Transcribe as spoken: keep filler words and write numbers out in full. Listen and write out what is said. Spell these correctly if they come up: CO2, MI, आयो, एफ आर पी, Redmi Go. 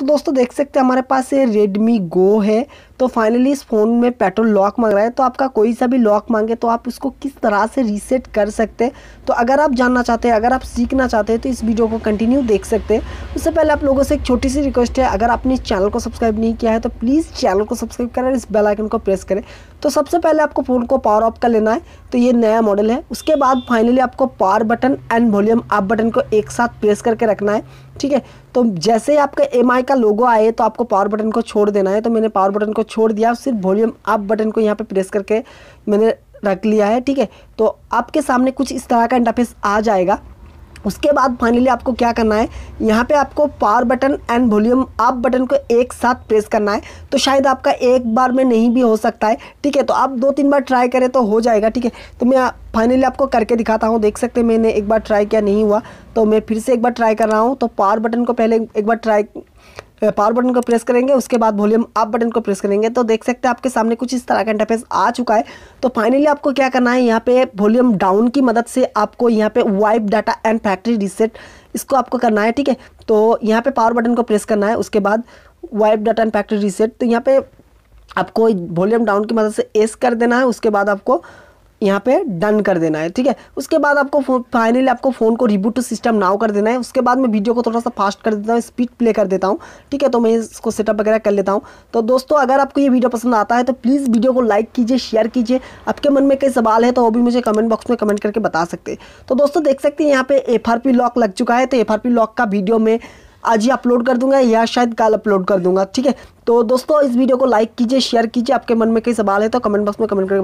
तो दोस्तों देख सकते हैं हमारे पास ये Redmi Go है। तो फाइनली इस फ़ोन में पेट्रोल लॉक मांग रहा है, तो आपका कोई सा भी लॉक मांगे तो आप उसको किस तरह से रीसेट कर सकते हैं, तो अगर आप जानना चाहते हैं, अगर आप सीखना चाहते हैं तो इस वीडियो को कंटिन्यू देख सकते हैं। उससे पहले आप लोगों से एक छोटी सी रिक्वेस्ट है, अगर आपने इस चैनल को सब्सक्राइब नहीं किया है तो प्लीज़ चैनल को सब्सक्राइब करें, इस बेल आइकन को प्रेस करें। तो सबसे पहले आपको फ़ोन को पावर ऑफ कर लेना है, तो ये नया मॉडल है। उसके बाद फाइनली आपको power button and volume up button को एक साथ प्रेस करके रखना है, ठीक है। तो जैसे ही आपका एम आई का लोगो आए तो आपको पावर बटन को छोड़ देना है। तो मैंने पावर बटन को छोड़ दिया, सिर्फ वॉल्यूम अप बटन को यहाँ पे प्रेस करके मैंने रख लिया है, ठीक है। तो आपके सामने कुछ इस तरह का इंटरफेस आ जाएगा। उसके बाद फाइनली आपको क्या करना है, यहाँ पे आपको power button and volume up button को एक साथ प्रेस करना है। तो शायद आपका एक बार में नहीं भी हो सकता है, ठीक है। तो आप दो तीन बार ट्राई करें तो हो जाएगा, ठीक है। तो मैं फाइनली आपको करके दिखाता हूँ। देख सकते हैं मैंने एक बार ट्राई किया, नहीं हुआ, तो मैं फिर से एक बार ट्राई कर रहा हूँ। तो पावर बटन को पहले एक बार ट्राई पावर बटन को प्रेस करेंगे, उसके बाद वॉल्यूम अप बटन को प्रेस करेंगे। तो देख सकते हैं आपके सामने कुछ इस तरह का इंटरफेस आ चुका है। तो फाइनली आपको क्या करना है, यहाँ पे वॉल्यूम डाउन की मदद से आपको यहाँ पे wipe data and factory reset इसको आपको करना है, ठीक है। तो यहाँ पे पावर बटन को प्रेस करना है, उसके बाद wipe data and factory reset. तो यहाँ पे आपको वॉल्यूम डाउन की मदद से एस कर देना है, उसके बाद आपको यहाँ पे डन कर देना है, ठीक है। उसके बाद आपको फाइनली आपको फ़ोन को रिबूट टू सिस्टम नाउ कर देना है। उसके बाद मैं वीडियो को थोड़ा सा फास्ट कर देता हूँ, स्पीड प्ले कर देता हूँ, ठीक है। तो मैं इसको सेटअप वगैरह कर लेता हूँ। तो दोस्तों अगर आपको ये वीडियो पसंद आता है तो प्लीज़ वीडियो को लाइक कीजिए, शेयर कीजिए। आपके मन में कई सवाल है तो वो भी मुझे कमेंट बॉक्स में कमेंट करके बता सकते हैं। तो दोस्तों देख सकते हैं यहाँ पे एफ आर पी लॉक लग चुका है। तो एफ आर पी लॉक का वीडियो मैं आज ही अपलोड कर दूंगा या शायद कल अपलोड कर दूंगा, ठीक है। तो दोस्तों इस वीडियो को लाइक कीजिए, शेयर कीजिए। आपके मन में कई सवाल है तो कमेंट बॉक्स में कमेंट करके